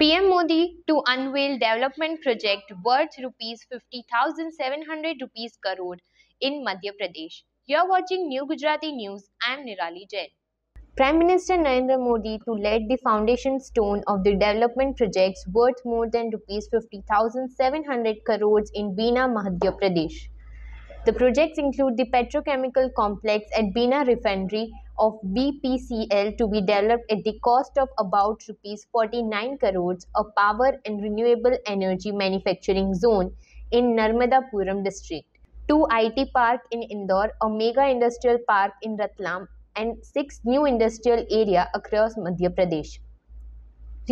PM Modi to unveil development project worth ₹50,700 crore in Madhya Pradesh. You are watching New Gujarati News. I am Nirali Jain. Prime Minister Narendra Modi to lay the foundation stone of the development projects worth more than ₹50,700 crores in Bina, Madhya Pradesh. The projects include the petrochemical complex at Bina refinery of BPCL to be developed at the cost of about ₹49 crores, a power and renewable energy manufacturing zone in Narmadapuram district, 2 IT park in Indore, a mega industrial park in Ratlam, and 6 new industrial area across Madhya Pradesh.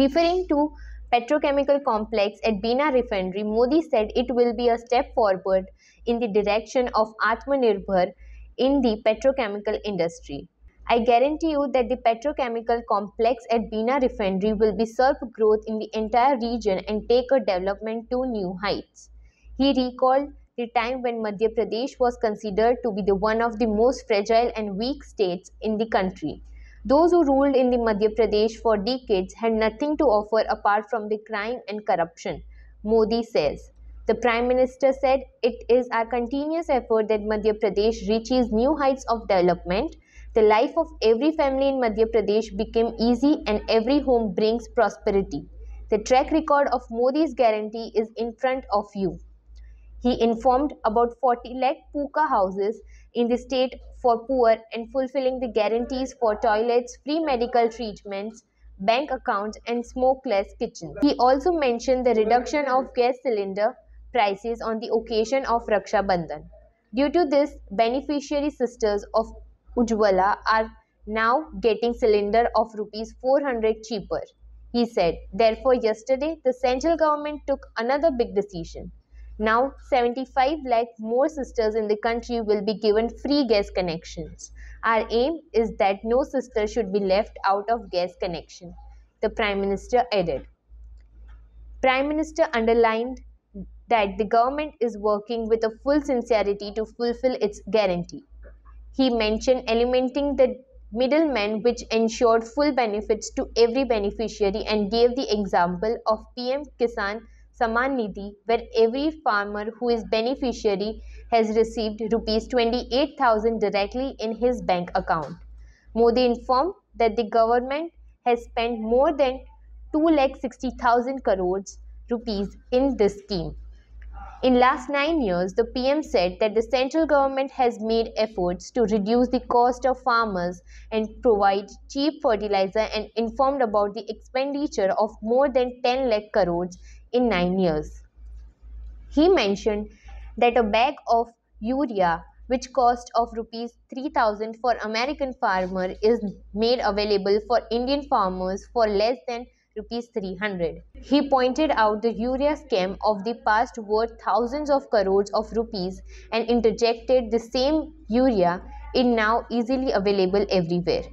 Referring to petrochemical complex at Bina refinery, Modi said it will be a step forward in the direction of Atmanirbhar in the petrochemical industry. I guarantee you that the petrochemical complex at Bina refinery will be serve growth in the entire region and take a development to new heights. He recalled the time when Madhya Pradesh was considered to be the one of the most fragile and weak states in the country. Those who ruled in the Madhya Pradesh for decades had nothing to offer apart from the crime and corruption, Modi says. The Prime Minister said it is our continuous effort that Madhya Pradesh reaches new heights of development. The life of every family in Madhya Pradesh became easy and every home brings prosperity. The track record of Modi's guarantee is in front of you. He informed about 40 lakh puka houses in the state for poor and fulfilling the guarantees for toilets, free medical treatments, bank accounts and smokeless kitchens. He also mentioned the reduction of gas cylinder prices on the occasion of Raksha Bandhan. Due to this, beneficiary sisters of Ujwala are now getting cylinder of ₹400 cheaper, he said. Therefore, yesterday, the central government took another big decision. Now, 75 lakh more sisters in the country will be given free gas connections. Our aim is that no sister should be left out of gas connection, the Prime Minister added. Prime Minister underlined that the government is working with a full sincerity to fulfill its guarantee. He mentioned eliminating the middlemen, which ensured full benefits to every beneficiary, and gave the example of PM Kisan Samman Nidhi, where every farmer who is beneficiary has received ₹28,000 directly in his bank account. Modi informed that the government has spent more than ₹260,000 crores in this scheme. In last 9 years, the PM said that the central government has made efforts to reduce the cost of farmers and provide cheap fertilizer, and informed about the expenditure of more than 10 lakh crores in 9 years. He mentioned that a bag of urea, which cost of ₹3,000 for American farmer, is made available for Indian farmers for less than ₹300. He pointed out the urea scam of the past worth thousands of crores of rupees and interjected the same urea is now easily available everywhere,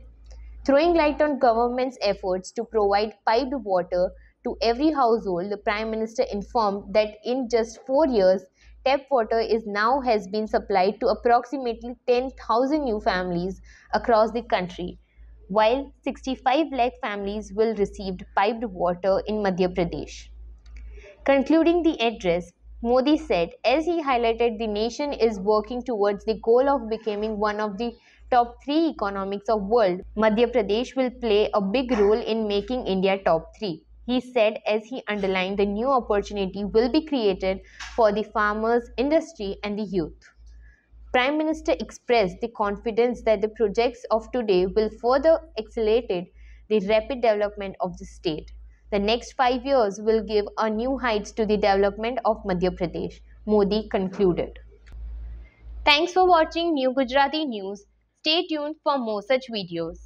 throwing light on government's efforts to provide piped water to every household. The Prime Minister informed that in just 4 years, tap water has now been supplied to approximately 10,000 new families across the country, while 65 lakh families will receive piped water in Madhya Pradesh. Concluding the address, Modi said, as he highlighted, the nation is working towards the goal of becoming one of the top 3 economies of world. Madhya Pradesh will play a big role in making India top 3. He said, as he underlined, the new opportunity will be created for the farmers, industry and the youth. Prime Minister expressed the confidence that the projects of today will further accelerate the rapid development of the state. The next 5 years will give a new heights to the development of Madhya Pradesh, Modi concluded. Thanks for watching New Gujarati News. Stay tuned for more such videos.